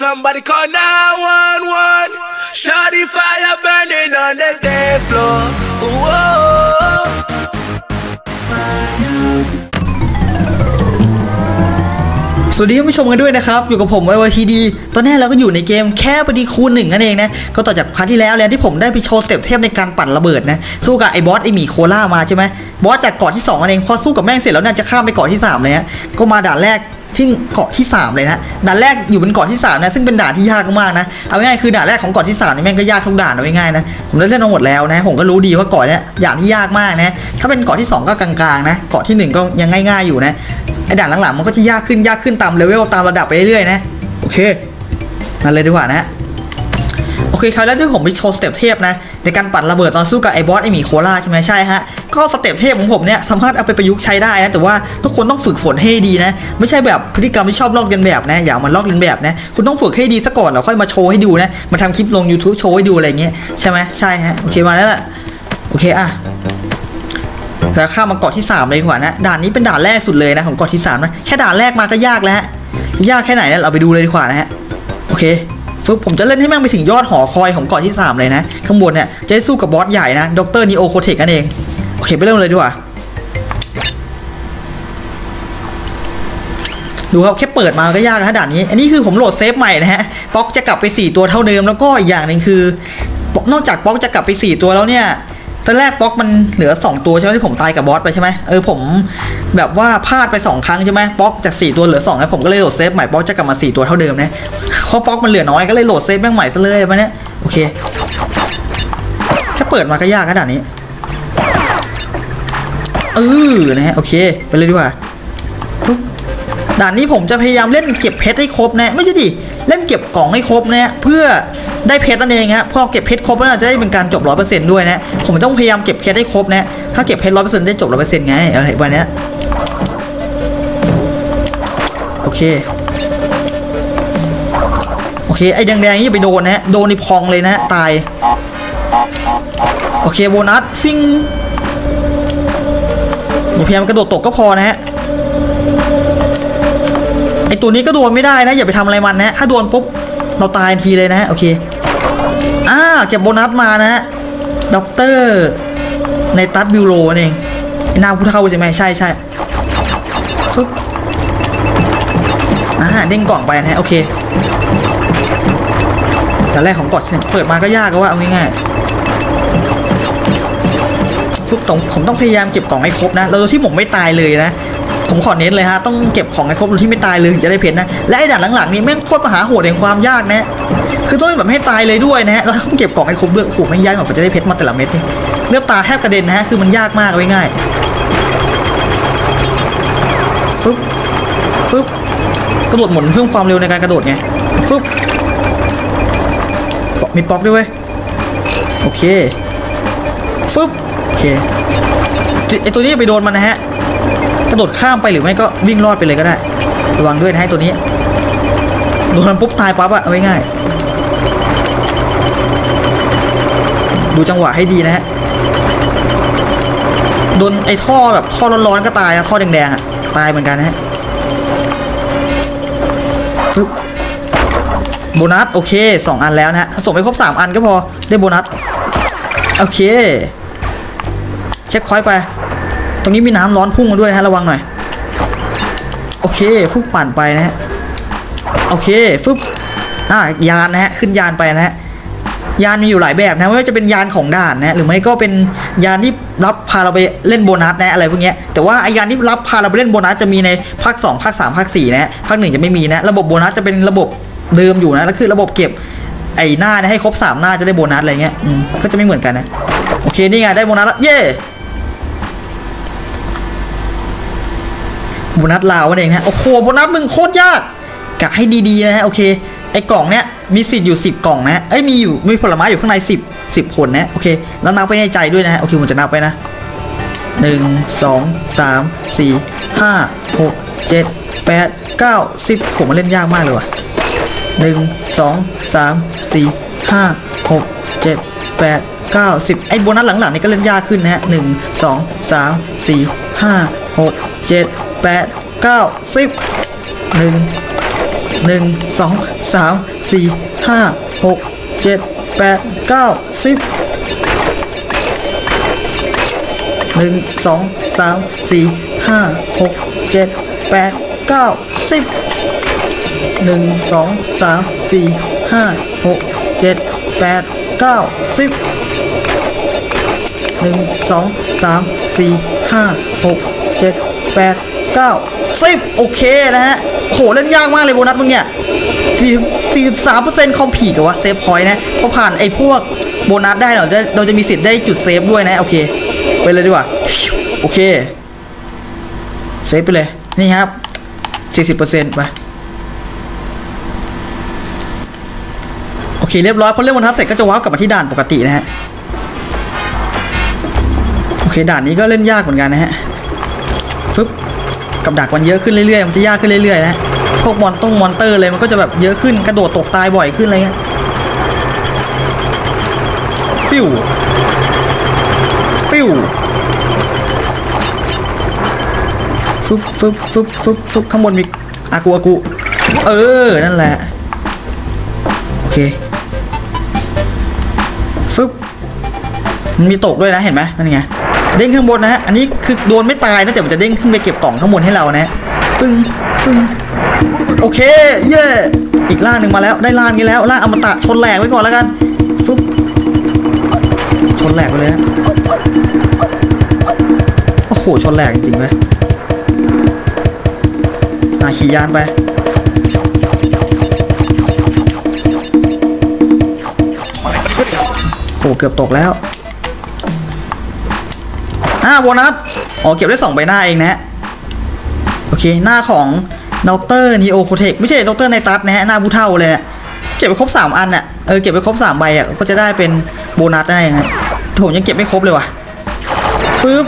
Somebody call 911. Shawty fire burning on the dance floor. Whoa.สวัสดีท่านผู้ชมกันด้วยนะครับอยู่กับผมYYTDตอนนี้เราก็อยู่ในเกมแค่พอดีคูณหนึ่งนั่นเองนะก็ต่อจากพาร์ทที่แล้วที่ผมได้ไปโชว์สเต็ปเทพในการปั่นระเบิดนะสู้กับไอ้บอสไอ้หมีโคล่ามาใช่ไหมบอสจากเกาะที่2นั่นเองพอสู้กับแม่งเสร็จแล้วน่าจะข้ามไปเกาะที่3เลยฮะก็มาด่านแรกที่เกาะที่3เลยนะด่านแรกอยู่บนเกาะที่3นะซึ่งเป็นด่านที่ยากมากนะเอาง่ายคือด่านแรกของเกาะที่3นี่แม่งก็ยากทุกด่านเอาง่ายนะผมเล่นมาหมดแล้วนะผมก็รู้ดีว่าเกาะนี้ด่านที่ยากมากนะถ้าเป็นเกาะที่2ก็กลางๆนะเกาะที่1ก็ยังง่ายๆอยู่นะไอ้ด่านหลังๆมันก็จะยากขึ้นตามเลเวลตามระดับไปเรื่อยๆนะโอเคมาเลยดีกว่านะโอเคคราวแรกที่ผมไปโชว์สเต็ปเทพนะในการปั่นระเบิดตอนสู้กับไอ้บอสไอ้หมีโคล่าใช่ไหมใช่ฮะก็สเต็ปเทพของผมเนี่ยสามารถเอาไปประยุกต์ใช้ได้นะแต่ว่าทุกคนต้องฝึกฝนให้ดีนะไม่ใช่แบบพฤติกรรมที่ชอบลอกเลียนแบบนะอย่ามันลอกเลียนแบบนะคุณต้องฝึกให้ดีซะก่อนแล้วค่อยมาโชว์ให้ดูนะมาทำคลิปลง YouTube โชว์ให้ดูอะไรเงี้ยใช่ไหมใช่ฮะโอเคมาแล้วล่ะโอเคอ่ะจะข้ามมาเกาะที่3เลยดีกว่านะด่านนี้เป็นด่านแรกสุดเลยนะของเกาะที่3นะแค่ด่านแรกมาก็ยากแล้วยากแค่ไหนนะเราไปดูเลยดีกว่านะฮะโอเคผมจะเล่นให้แม่งไปถึงยอดหอคอยของเกาะที่3เลยนะข้างบนเนี่ยจะได้สู้กับบอสใหญ่นะดร.นีโอโคเทคกันเองโอเคไปเริ่มเลยดีกว่าดูครับแค่เปิดมาก็ยากแล้วด่านนี้อันนี้คือผมโหลดเซฟใหม่นะฮะป๊อกจะกลับไป4ตัวเท่าเดิมแล้วก็อีกอย่างหนึ่งคือนอกจากป๊อกจะกลับไป4ตัวแล้วเนี่ยตอนแรกป๊อกมันเหลือ2ตัวใช่ไหมที่ผมตายกับบอสไปใช่ไหมผมแบบว่าพลาดไป2ครั้งใช่ไหมป๊อกจาก4ตัวเหลือ2แล้วผมก็เลยโหลดเซฟใหม่ป๊อกจะกลับมา4ตัวเท่าเดิมนะเพราะป๊อกมันเหลือน้อยก็เลยโหลดเซฟแม่งใหม่ซะเลยมาเนี้ยโอเคแค่เปิดมาก็ยากขนาดนี้นะฮะโอเคไปเลยดีกว่าด่านนี้ผมจะพยายามเล่นเก็บเพชรให้ครบนะไม่ใช่ดิเล่นเก็บกล่องให้ครบนะเพื่อได้เพชรนั่นเองฮะพอเก็บเพชรครบแล้วจะได้เป็นการจบ 100% ด้วยนะผมต้องพยายามเก็บเพชรให้ครบนะถ้าเก็บเพชร 100% ได้จบ 100% ไงอะไรแบบนี้โอเคไอ้แดงๆนี่อย่าไปโดนนะโดนในพองเลยนะตายโอเคโบนัสฟิงอย่าพยายามกระโดดตกก็พอนะฮะไอ้ตัวนี้ก็โดนไม่ได้นะอย่าไปทำอะไรมันนะถ้าโดนปุ๊บเราตายทันทีเลยนะโอเคเก็บโบนัสมานะด็อกเตอร์ในตัดบิวโรนเองนามผู้เท่าใช่ไหมใช่ใช่ซุปเด้งกล่องไปนะโอเคแต่แรกของกดเปิดมาก็ยากก็ว่าเอาง่ายๆซุปผมต้องพยายามเก็บกล่องให้ครบนะแล้วที่ผมไม่ตายเลยนะผมขอเน้นเลยฮะต้องเก็บของให้ครบโดยที่ไม่ตายเลยจะได้เพชรนะและไอ้ด่านหลังๆนี่แม่งโคตรมหาโหดแห่งความยากนะคือต้องแบบให้ตายเลยด้วยนะฮะเราต้องเก็บของให้ครบด้วยโอ้โหแม่งยากกว่าจะได้เพชรมาแต่ละเม็ดนี่เลือบตาแทบกระเด็นนะฮะคือมันยากมากง่ายๆฟึบฟึบกระโดดหมุนเพิ่มความเร็วในการกระโดดไงฟึบมีป๊อกด้วยเว้ยโอเคฟึบโอเคไอตัวนี้ไปโดนมันนะฮะกระโดดข้ามไปหรือไม่ก็วิ่งรอดไปเลยก็ได้ระวังด้วยนะให้ตัวนี้โดนปุ๊บตายปั๊บอะเอาง่ายๆดูจังหวะให้ดีนะฮะโดนไอ้ท่อแบบท่อร้อนๆก็ตายนะท่อแดงๆอะตายเหมือนกันนะฮะโบนัสโอเค2อันแล้วนะฮะส่งไปครบ3อันก็พอได้โบนัสโอเคเช็คคอยไปตรงนี้มีน้ำร้อนพุ่งมาด้วยนะฮะระวังหน่อยโอเคฟึบปั่นไปนะฮะโอเคฟึบยานนะฮะขึ้นยานไปนะฮะยานมีอยู่หลายแบบนะไม่ว่าจะเป็นยานของด่านนะหรือไม่ก็เป็นยานที่รับพาเราไปเล่นโบนัสนะอะไรพวกเนี้ยแต่ว่าไอยานที่รับพาเราไปเล่นโบนัสจะมีในภาค2ภาค3ภาค4นะฮะภาค1จะไม่มีนะระบบโบนัสจะเป็นระบบเดิมอยู่นะแล้วคือระบบเก็บไอหน้าให้ครบ3หน้าจะได้โบนัสอะไรเงี้ยก็จะไม่เหมือนกันนะโอเคนี่ไงได้โบนัสแล้วเย่โบนัสลาวนั่นเองนะโอ้โหโบนัสมึงโคตรยากกะให้ดีๆนะฮะโอเคไอ้กล่องเนี้ยมีสิทธิ์อยู่10กล่องนะเอ้ยมีอยู่มีผลไม้อยู่ข้างใน10คนนะโอเคแล้วนับไปในใจด้วยนะฮะโอเคผมจะนับไปนะ1 2 3 4 5 6 7 8 9 10ผมมันเล่นยากมากเลยว่ะ1 2 3 4 5 6 7 8 9 10ไอ้โบนัสหลังๆนี่ก็เล่นยากขึ้นนะฮะ1 2 3 4 5 6 7 8 9 10 1 1 2 3 4 5 6 7 8 9 10 1 2 3 4 5 6 7 8 9 10 โอเคนะฮะโหเล่นยากมากเลยโบนัสมึงเนี่ย43% คอมผีกับว่าเซฟพอยต์นะพอผ่านไอ้พวกโบนัสได้เราจะมีสิทธิ์ได้จุดเซฟด้วยนะโอเคไปเลยดีกว่าโอเคเซฟไปเลยนี่ครับ 40% ไปโอเคเรียบร้อยพอเล่นโบนัสเสร็จก็จะว้าวกลับมาที่ด่านปกตินะฮะโอเคด่านนี้ก็เล่นยากเหมือนกันนะฮะฟึบกับดักมันเยอะขึ้นเรื่อยๆมันจะยากขึ้นเรื่อยๆนะพวกมอนเตอร์เลยมันก็จะแบบเยอะขึ้นกระโดดตกตายบ่อยขึ้นอะไรเงี้ยปิ้วปิ้วฟึบฟึบฟึบฟึบฟึบข้างบนมีอากูเออนั่นแหละโอเคฟึบมันมีตกด้วยนะเห็นไหมนั่นไงเด้งขึ้นบนนะฮะอันนี้คือโดนไม่ตายนะแต่มันจะเด้งขึ้นไปเก็บกล่องข้างบนให้เรานะฟึ่งฟึ่งโอเคเย่อีกล่างหนึ่งมาแล้วได้ล่างนี้แล้วล่างอมตะชนแหลกไว้ก่อนแล้วกันฟึบชนแหลกไปเลยนะโอ้โหชนแหลกจริงไหมขี่ยานไปโอ้เกือบตกแล้วโบนัสอ๋อเก็บได้2ใบหน้าเองนะฮะโอเคหน้าของดร.นีโอโคเทคไม่ใช่ดร.ไนตัสนะฮะหน้าผู้เฒ่าเลยเก็บไปครบ3อันน่ะเก็บไปครบ3ใบอ่ะก็จะได้เป็นโบนัสได้ยังไงผมยังเก็บไม่ครบเลยว่ะฟืบ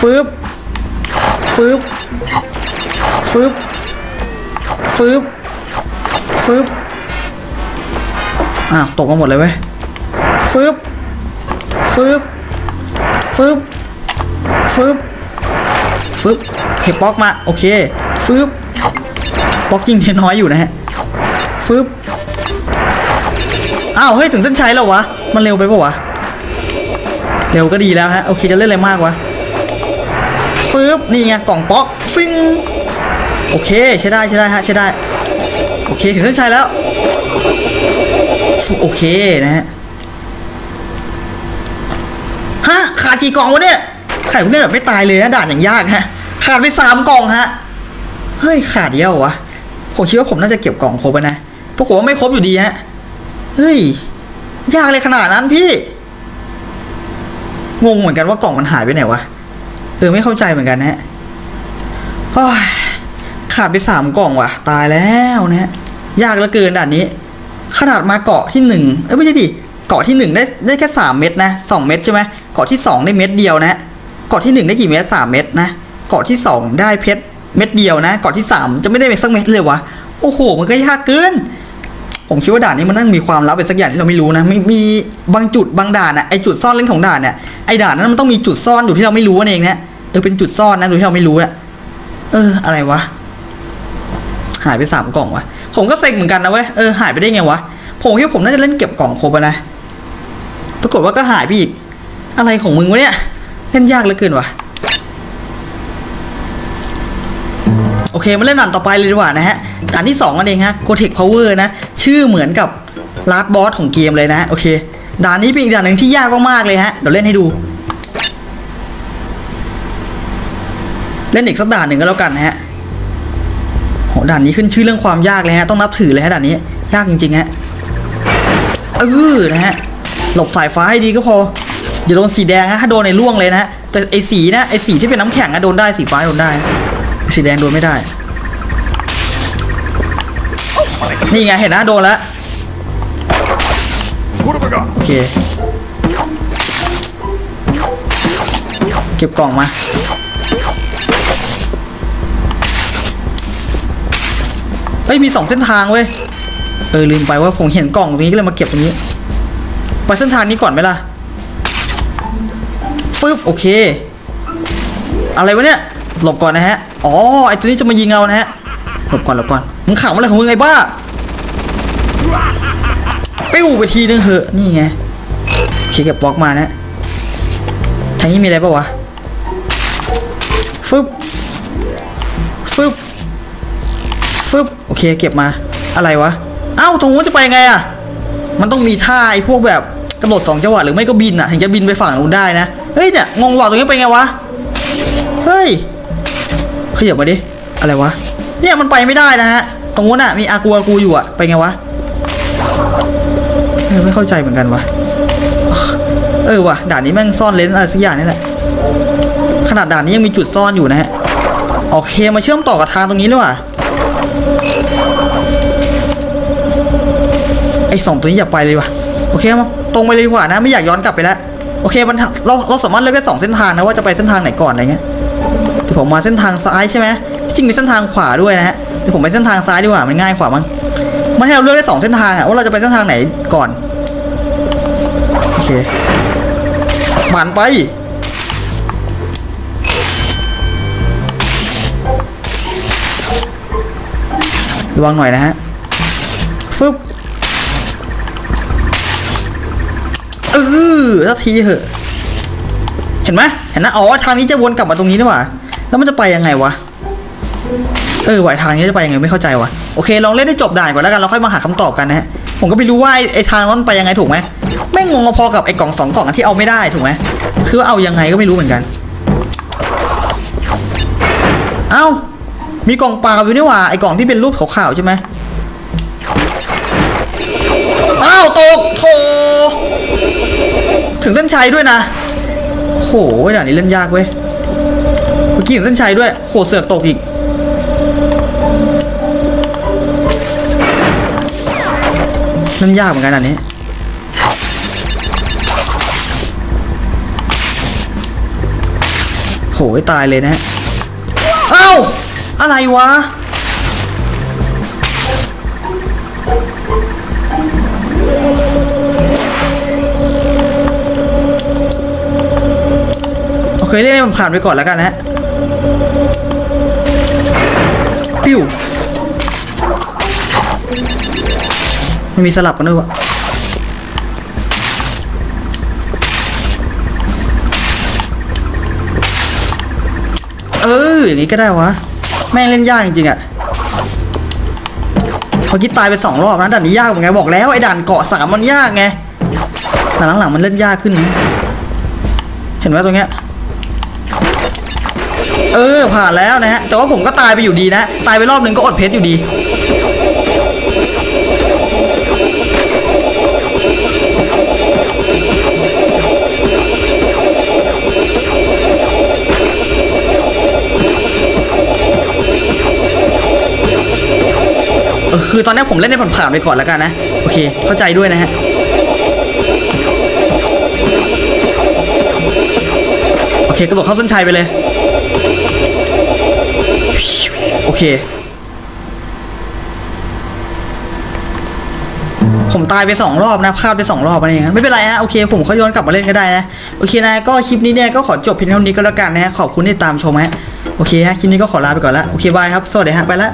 ฟืบฟืบฟืบฟืบฟืบตกมาหมดเลยเว้ยฟืบฟืบฟืบฟืบฟืบเก็บป๊อกมาโอเคฟืบป๊อกยิ่งน้อยอยู่นะฮะฟืบอ้าวเฮ้ยถึงเส้นชัยแล้ววะมันเร็วไปปะวะเร็วก็ดีแล้วฮะโอเคจะเล่นอะไรมากวะฟืบนี่ไงกล่องป๊อกฟิงโอเคใช้ได้ใช้ได้ฮะใช้ได้โอเคถึงเส้นชัยแล้วโอเคนะฮะขาดกี่กล่องวะเนี่ยไข่พวกนี้แบบไม่ตายเลยนะด่านอย่างยากฮะขาดไป3กล่องฮะเฮ้ยขาดเยอะวะผมคิดว่าผมน่าจะเก็บกล่องครบนะเพราะผมว่าไม่ครบอยู่ดีฮะเฮ้ยยากเลยขนาดนั้นพี่งงเหมือนกันว่ากล่องมันหายไปไหนวะไม่เข้าใจเหมือนกันฮะขาดไป3กล่องวะตายแล้วนะฮะยากเหลือเกินด่านนี้ขนาดมาเกาะที่1ไม่ใช่ดิเกาะที่1ได้แค่3เม็ดนะ2เม็ดใช่ไหมเกาะที่2ได้เม็ดเดียวนะเกาะที่1ได้กี่เม็ด3เม็ดนะเกาะที่2ได้เพชรเม็ดเดียวนะเกาะที่3จะไม่ได้สักเม็ดเลยวะโอ้โหมันก็ยากเกินผมคิดว่าด่านนี้มันนั่งมีความลับเป็นสักอย่างที่เราไม่รู้นะมีบางจุดบางด่านนะไอจุดซ่อนเล่นของด่านเนี่ยไอด่านนั้นมันต้องมีจุดซ่อนอยู่ที่เราไม่รู้นั่นเองนะเป็นจุดซ่อนนะโดยที่เราไม่รู้นะอะไรวะหายไป3กล่องวะผมก็เซ็งเหมือนกันนะเว้ยหายไปได้ไงวะผมคิดว่าผมน่าจะเล่นเก็บกล่องครบนะปรากฏว่าก็หายไปอีกอะไรของมึงวะเนี่ยเล่นยากเหลือเกินวะโอเคมาเล่นด่านต่อไปเลยดีกว่านะฮะด่านที่2นั่นเองฮะ Gothic Power นะชื่อเหมือนกับลาสบอสของเกมเลยนะโอเคด่านนี้เป็นอีกด่านหนึ่งที่ยากมากๆเลยฮะเดี๋ยวเล่นให้ดูเล่นอีกสักด่านหนึ่งก็แล้วกันฮะโหด่านนี้ขึ้นชื่อเรื่องความยากเลยฮะต้องนับถือเลยฮะด่านนี้ยากจริงๆฮะนะฮะหลบสายฟ้าให้ดีก็พออย่าโดนสีแดงฮะถ้าโดนในร่วงเลยนะแต่ไอสีนะไอสีที่เป็นน้ำแข็งอะโดนได้สีฟ้าโดนได้สีแดงโดนไม่ได้นี่ไงเห็นนะโดนแล้วโอเคเก็บกล่องมามี2เส้นทางเว้ยลืมไปว่าผมเห็นกล่องตรงนี้ก็เลยมาเก็บตรงนี้ไปเส้นทางนี้ก่อนไหมล่ะฟึบโอเคอะไรวะเนี่ยหลบก่อนนะฮะไอตัวนี้จะมายิงเรานะฮะ หลบก่อนมึงขำอะไรของมึงไงบ้าปิ้วไปทีนึงเหอะนี่ไงเขียนกับบล็อกมานะทางนี้มีอะไรปะวะฟึบโอเคเก็บมาอะไรวะเอ้าตรงนู้นจะไปไงอ่ะมันต้องมีท่าไอ้พวกแบบกำหนด2จังหวะหรือไม่ก็บินอ่ะถึงจะบินไปฝั่งนู้นได้นะเฮ้ยเนี่ยงงว่ะตรงนี้ไปไงวะเฮ้ยขยับมาดิอะไรวะเนี่ยมันไปไม่ได้นะฮะตรงนู้นอ่ะมีอากูอยู่อ่ะไปไงวะไม่เข้าใจเหมือนกันวะว่ะด่านนี้แม่งซ่อนเลนอะไรสักอย่างนี่แหละขนาดด่านนี้ยังมีจุดซ่อนอยู่นะฮะโอเคมาเชื่อมต่อกับทางตรงนี้เลยว่ะไอ้สองตัวนี้อย่าไปเลยว่ะโอเคมั้งตรงไปเลยดีกว่านะไม่อยากย้อนกลับไปแล้วโอเคมันเราสามารถเลือกได้2เส้นทางนะว่าจะไปเส้นทางไหนก่อนอะไรเงี้ยที่ผมมาเส้นทางซ้ายใช่ไหมจริงมีเส้นทางขวาด้วยนะฮะที่ผมไปเส้นทางซ้ายดีกว่ามันง่ายกว่ามั้งมันให้เราเลือกได้2เส้นทางอะว่าเราจะไปเส้นทางไหนก่อนโอเคหมันไประวังหน่อยนะฮะฟึบสักทีเหอะเห็นไหมเห็นนะอ๋อทางนี้จะวนกลับมาตรงนี้นี่หว่าแล้วมันจะไปยังไงวะไหวทางนี้จะไปยังไงไม่เข้าใจวะโอเคลองเล่นให้จบด่านก่อนแล้วกันเราค่อยมาหาคำตอบกันนะฮะผมก็ไม่รู้ว่าไอ้ทางนั้นไปยังไงถูกไหมไม่งงพอกับไอ้กล่อง2กล่องที่เอาไม่ได้ถูกไหมคือว่าเอายังไงก็ไม่รู้เหมือนกันเอ้ามีกล่องเปล่าอยู่นี่หว่าไอ้กล่องที่เป็นรูปขาวๆใช่ไหมอ้าวตกโถถึงเส้นชัยด้วยนะโหด่านนี้เล่นยากเว้ยเมื่อกี้ถึงเส้นชัยด้วยโหเสือกตกอีกเล่นยากเหมือนกันอันนี้โหตายเลยนะฮะเอ้าอะไรวะโอเคเล่นผ่านไปก่อนแล้วกันนะฮะปิ้วมันมีสลับกันด้วยวะอย่างนี้ก็ได้วะแม่งเล่นยากจริงๆอ่ะเมื่อกี้ตายไป2รอบนะด่านนี้ยากเหมือนไงบอกแล้วไอ้ด่านเกาะ3มันยากไงแต่หลังๆมันเล่นยากขึ้นนะเห็นไหมตรงเนี้ยผ่านแล้วนะฮะแต่ว่าผมก็ตายไปอยู่ดีนะตายไปรอบหนึ่งก็อดเพชรอยู่ดีคือตอนนี้ผมเล่นในผ่านๆไปก่อนแล้วกันนะโอเคเข้าใจด้วยนะฮะโอเคกระโดดเข้าเส้นชัยไปเลยโอเคผมตายไป2รอบนะพลาดไป2รอบอะไรอย่างเงี้ยไม่เป็นไรฮะโอเคผมเขาย้อนกลับมาเล่นก็ได้นะโอเคนะก็คลิปนี้เนี่ยก็ขอจบเพียงเท่านี้ก็แล้วกันนะฮะขอบคุณที่ตามชมฮะโอเคฮะคลิปนี้ก็ขอลาไปก่อนละโอเคบายครับสวัสดีฮะไปละ